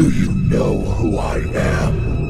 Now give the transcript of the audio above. Do you know who I am?